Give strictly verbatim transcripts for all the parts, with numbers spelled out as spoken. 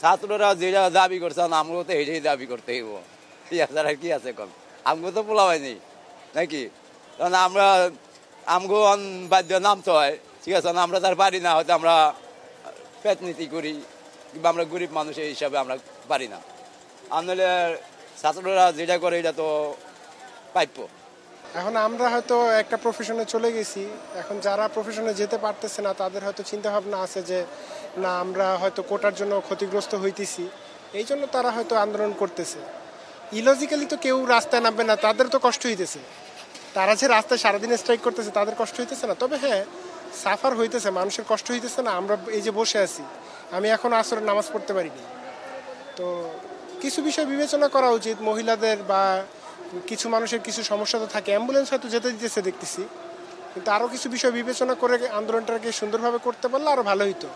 ছাত্ররা যেটা দাবি করছেন আমরাও তো এটাই দাবি করতে হইব, এছাড়া কি আছে কম? আমগো তো পোলা হয়নি নাকি, কারণ আমরা আমগো বাধ্য নামতে হয়, ঠিক আছে, আমরা তার পারি না, হয়তো আমরা পেটনীতি করি কিংবা আমরা গরিব মানুষ এই হিসাবে আমরা পারি না। আর নাহলে ছাত্ররা যেটা করে এটা তো প্রাপ্য। এখন আমরা হয়তো একটা প্রফেশনে চলে গেছি, এখন যারা প্রফেশনে যেতে পারতেছে না তাদের হয়তো চিন্তাভাবনা আছে যে না আমরা হয়তো কোটার জন্য ক্ষতিগ্রস্ত হইতেছি, এই জন্য তারা হয়তো আন্দোলন করতেছে। ইলজিক্যালি তো কেউ রাস্তায় নামবে না, তাদের তো কষ্ট হইতেছে, তারা যে রাস্তায় সারাদিন স্ট্রাইক করতেছে তাদের কষ্ট হইতেছে না? তবে হ্যাঁ, সাফার হইতেছে, মানুষের কষ্ট হইতেছে না। আমরা এই যে বসে আছি, আমি এখন আসরের নামাজ পড়তে পারিনি। তো কিছু বিষয় বিবেচনা করা উচিত মহিলাদের, বা কিছু মানুষের কিছু সমস্যা তো থাকে, অ্যাম্বুলেন্স হয়তো যেতে দিতেছে দেখতেছি, কিন্তু আরও কিছু বিষয় বিবেচনা করে আন্দোলনটাকে সুন্দরভাবে করতে পারলে আরও ভালো হইতো।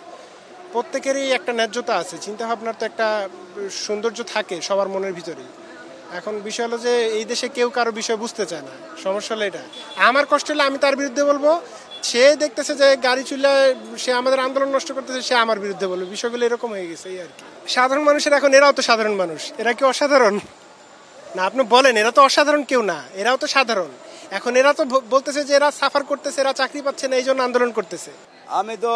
প্রত্যেকেরই একটা ন্যায্যতা আছে, চিন্তাভাবনার তো একটা সৌন্দর্য থাকে সবার মনের ভিতরেই। এখন বিষয় হলো যে এই দেশে কেউ কারো বিষয় বুঝতে চায় না, সমস্যা হলো এটা। আমার কষ্ট হলে আমি তার বিরুদ্ধে বলবো, সে দেখতেছে যে গাড়ি চুলায় সে আমাদের আন্দোলন নষ্ট করতেছে, সে আমার বিরুদ্ধে বলবে, বিষয়গুলো এরকম হয়ে গেছে এই আর কি। সাধারণ মানুষের এখন এরাও তো সাধারণ মানুষ, এরা কি অসাধারণ? না আপনি বলেন, এরা তো অসাধারণ কেউ না, এরাও তো সাধারণ। এখন এরা তো বলতেছে যে এরা সাফার করতেছে, এরা চাকরি পাচ্ছে না, এই জন্য আন্দোলন করতেছে। আমি তো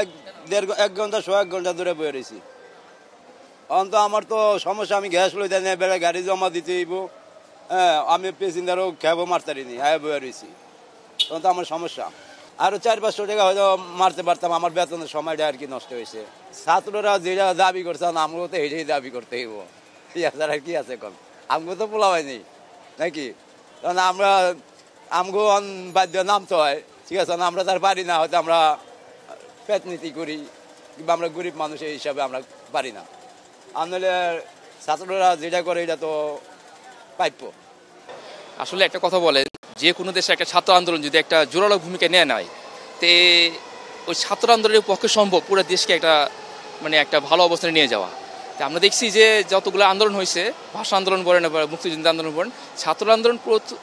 এক দেড় এক ঘন্টা সো এক ঘন্টা দূরে বয়ে রয়েছি, অন্ত আমার তো সমস্যা, আমি গ্যাস লই দেয় না, বেড়া গাড়ি জমা দিতে হইব, হ্যাঁ আমি পেসেঞ্জারও খেবো মারতে নি, হ্যাঁ বয়ে রয়েছি, তখন তো আমার সমস্যা। আরও চার পাঁচশো টাকা হয়তো মারতে পারতাম, আমার বেতনের সময়টা আর কি নষ্ট হয়েছে। ছাত্ররা যেটা দাবি করছেন আমরাও তো এটাই দাবি করতে হইব, এছাড়া কি আছে কম? আমগো তো পোলা হয়নি নাকি, কারণ আমরা আমগো বাধ্য নামতে হয়, ঠিক আছে, আমরা তার পারি না, হয়তো আমরা পেটনীতি করি কিংবা আমরা গরিব মানুষ এই হিসাবে আমরা পারি না। আর নাহলে ছাত্ররা যেটা করে এটা তো প্রাপ্য। আসলে একটা কথা বলেন, যে কোনো দেশে একটা ছাত্র আন্দোলন যদি একটা জোরালো ভূমিকা নেয় নেয় তে ওই ছাত্র আন্দোলনের পক্ষে সম্ভব পুরো দেশকে একটা মানে একটা ভালো অবস্থানে নিয়ে যাওয়া। তা আমরা দেখছি যে যতগুলো আন্দোলন হয়েছে, ভাষা আন্দোলন বলেন, মুক্তিযুদ্ধ আন্দোলন বলেন, ছাত্র আন্দোলন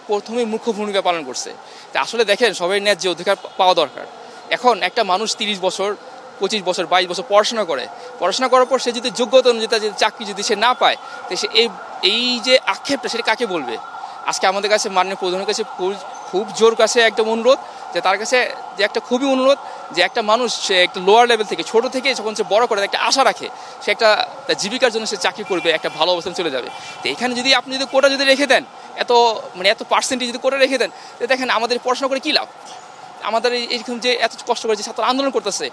প্রথমেই মুখ্য ভূমিকা পালন করছে। তা আসলে দেখেন, সবাই ন্যায্য অধিকার পাওয়া দরকার। এখন একটা মানুষ তিরিশ বছর, পঁচিশ বছর, বাইশ বছর পড়াশোনা করে, পড়াশোনা করার পর সে যদি যোগ্যতা অনুযায়ী তার যদি চাকরি যদি সে না পায়, তো সে এই এই যে আক্ষেপটা সেটা কাকে বলবে? আজকে আমাদের কাছে মাননীয় প্রধানের কাছে খুব জোর কাছে একটা অনুরোধ, যে তার কাছে যে একটা খুবই অনুরোধ যে একটা মানুষ সে একটা লোয়ার লেভেল থেকে ছোট থেকে যখন সে বড় করে একটা আশা রাখে, সে একটা তার জীবিকার জন্য সে চাকরি করবে, একটা ভালো অবস্থানে চলে যাবে। তো এখানে যদি আপনি যদি কোটা যদি রেখে দেন, এত মানে এত পার্সেন্টেজ যদি কোটা রেখে দেন, তো দেখেন আমাদের পড়াশোনা করে কী লাভ? আমাদের এইরকম যে এত কষ্ট করে যে ছাত্র আন্দোলন করতেছে,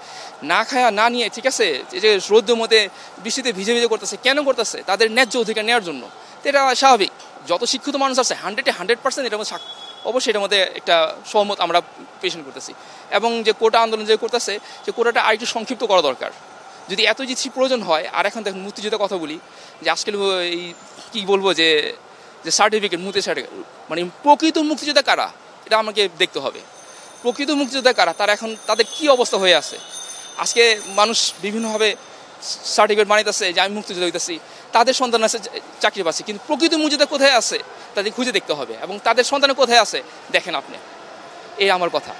না খায়া না নিয়ে, ঠিক আছে, এই যে রৌদ্রের মধ্যে বৃষ্টিতে ভিজে ভিজে করতেছে, কেন করতেছে? তাদের ন্যায্য অধিকার নেওয়ার জন্য। তো এটা স্বাভাবিক, যত শিক্ষিত মানুষ আছে হান্ড্রেডে হান্ড্রেড পার্সেন্ট এটার মধ্যে অবশ্যই এটার মধ্যে একটা সহমত আমরা পেশন করতেছি। এবং যে কোটা আন্দোলন যে করতেছে, যে কোটাটা আরেকটু সংক্ষিপ্ত করা দরকার যদি এত কিছু প্রয়োজন হয়। আর এখন দেখুন মুক্তিযুদ্ধের কথা বলি, যে আজকাল এই কী বলবো যে যে সার্টিফিকেট, মুক্তি সার্টিফিকেট মানে প্রকৃত মুক্তিযোদ্ধা কারা, এটা আমাকে দেখতে হবে। প্রকৃত মুক্তিযোদ্ধা কারা, তারা এখন তাদের কী অবস্থা হয়ে আছে? আজকে মানুষ বিভিন্নভাবে সার্টিফিকেট বানাইতেছে যে আমি মুক্তিযোদ্ধা হইতেছি, তাদের সন্তান আছে চাকরি পাচ্ছে, কিন্তু প্রকৃত মুক্তিযোদ্ধা কোথায় আছে তাদের খুঁজে দেখতে হবে, এবং তাদের সন্তান কোথায় আছে দেখেন আপনি, এই আমার কথা।